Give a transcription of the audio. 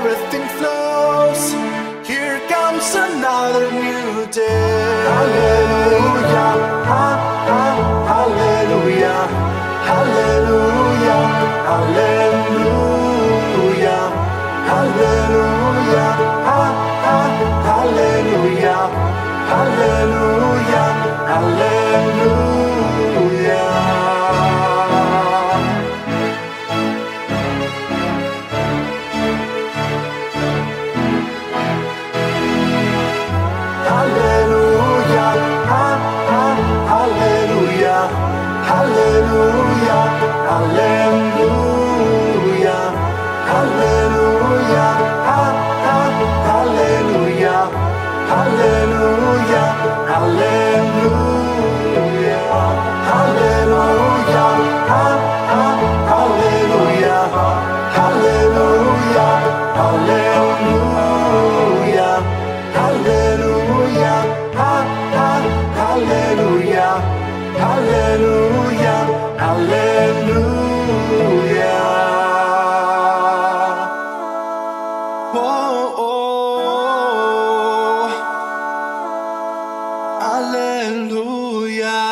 everything flows. Here comes another new day. Hallelujah, hallelujah, hallelujah, hallelujah, hallelujah, hallelujah, hallelujah, hallelujah. Hallelujah, hallelujah, hallelujah, hallelujah, hallelujah, hallelujah, hallelujah, hallelujah, hallelujah, hallelujah, hallelujah, hallelujah, hallelujah. Hallelujah. Oh, oh, hallelujah.